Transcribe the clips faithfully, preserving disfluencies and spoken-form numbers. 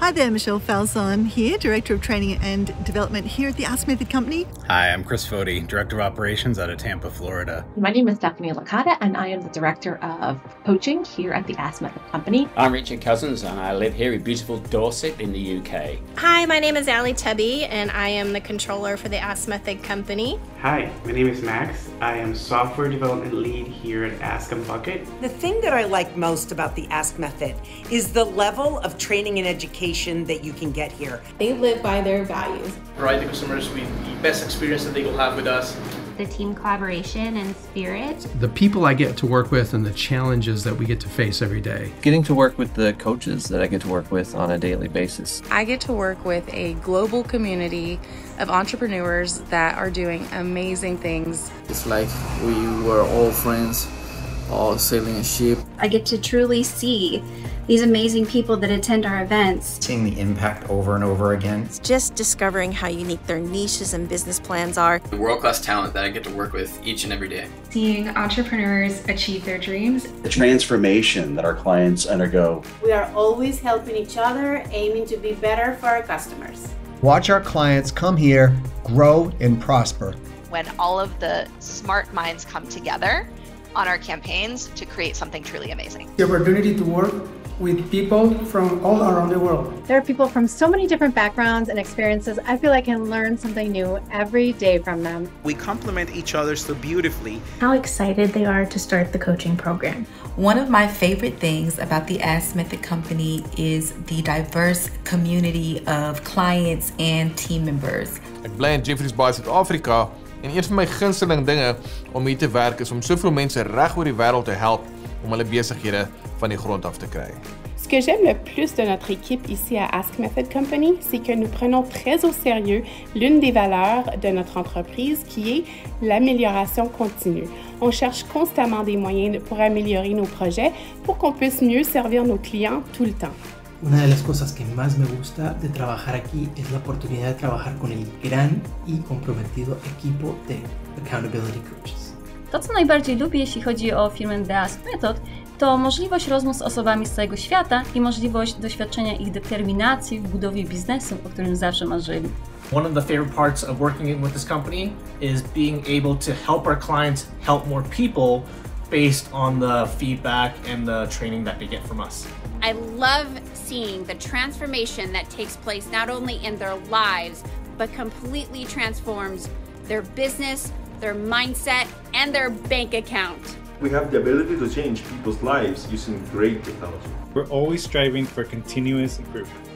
Hi there, Michelle Falzon here, Director of Training and Development here at the Ask Method Company. Hi, I'm Chris Fody, Director of Operations out of Tampa, Florida. My name is Stephanie Licata, and I am the Director of Coaching here at the Ask Method Company. I'm Richard Cousins, and I live here in beautiful Dorset in the U K. Hi, my name is Ali Tubby, and I am the Controller for the Ask Method Company. Hi, my name is Max. I am Software Development Lead here at Ask and Bucket. The thing that I like most about the Ask Method is the level of training and education that you can get here. They live by their values. Provide the customers with the best experience that they will have with us. The team collaboration and spirit. The people I get to work with and the challenges that we get to face every day. Getting to work with the coaches that I get to work with on a daily basis. I get to work with a global community of entrepreneurs that are doing amazing things. It's like we were all friends, all sailing a ship. I get to truly see these amazing people that attend our events. Seeing the impact over and over again. Just discovering how unique their niches and business plans are. The world-class talent that I get to work with each and every day. Seeing entrepreneurs achieve their dreams. The transformation that our clients undergo. We are always helping each other, aiming to be better for our customers. Watch our clients come here, grow, and prosper. When all of the smart minds come together on our campaigns to create something truly amazing. The opportunity to work with people from all around the world. There are people from so many different backgrounds and experiences. I feel I can learn something new every day from them. We complement each other so beautifully. How excited they are to start the coaching program. One of my favorite things about the Ask Method Company is the diverse community of clients and team members. At Blaine Jeffries Boss Africa, en een van my gunsteling dinge om hier te werk is om soveel mense reg oor die wêreld te help om hulle besighede van die grond af te kry. Ce que j'aime le plus de notre équipe ici à Ask Method Company, c'est que nous prenons très au sérieux l'une des valeurs de notre entreprise qui est l'amélioration continue. On cherche constamment des moyens pour améliorer nos projets pour qu'on puisse mieux servir nos clients tout le temps. Una de las cosas que más me gusta de trabajar aquí es la oportunidad de trabajar con el gran y comprometido equipo de Accountability Coaches. To, co najbardziej lubię, jeśli chodzi o firmę The Ask Method, to możliwość rozmów z osobami z całego świata I możliwość doświadczenia ich determinacji w budowie biznesu, o którym zawsze marzyli. One of the favorite parts of working with this company is being able to help our clients help more people based on the feedback and the training that they get from us. I love seeing the transformation that takes place not only in their lives, but completely transforms their business, their mindset, and their bank account. We have the ability to change people's lives using great technology. We're always striving for continuous improvement.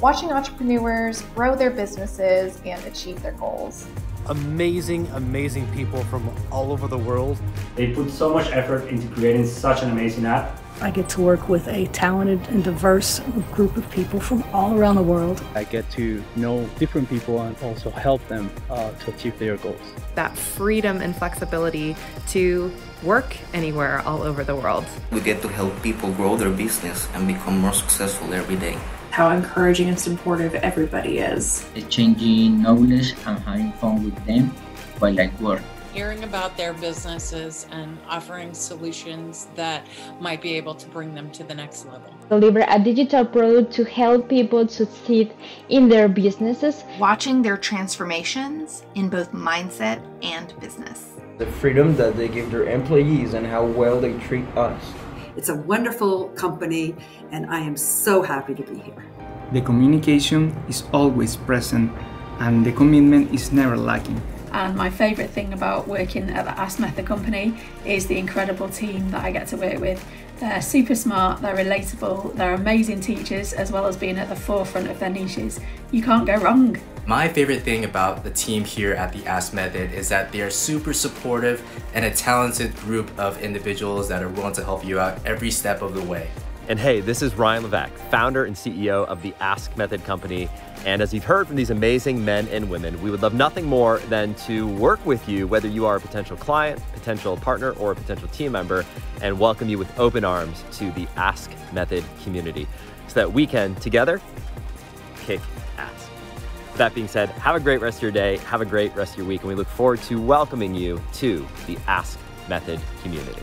Watching entrepreneurs grow their businesses and achieve their goals. Amazing, amazing people from all over the world. They put so much effort into creating such an amazing app. I get to work with a talented and diverse group of people from all around the world. I get to know different people and also help them uh, to achieve their goals. That freedom and flexibility to work anywhere all over the world. We get to help people grow their business and become more successful every day. How encouraging and supportive everybody is. Exchanging knowledge and having fun with them while at work. Hearing about their businesses and offering solutions that might be able to bring them to the next level. Deliver a digital product to help people succeed in their businesses. Watching their transformations in both mindset and business. The freedom that they give their employees and how well they treat us. It's a wonderful company, and I am so happy to be here. The communication is always present, and the commitment is never lacking. And my favorite thing about working at the Ask Method Company is the incredible team that I get to work with. They're super smart, they're relatable, they're amazing teachers, as well as being at the forefront of their niches. You can't go wrong. My favorite thing about the team here at the Ask Method is that they are super supportive and a talented group of individuals that are willing to help you out every step of the way. And hey, this is Ryan Levesque, founder and C E O of the Ask Method Company. And as you've heard from these amazing men and women, we would love nothing more than to work with you, whether you are a potential client, potential partner, or a potential team member, and welcome you with open arms to the Ask Method community so that we can together kick ass. With that being said, have a great rest of your day, have a great rest of your week, and we look forward to welcoming you to the Ask Method community.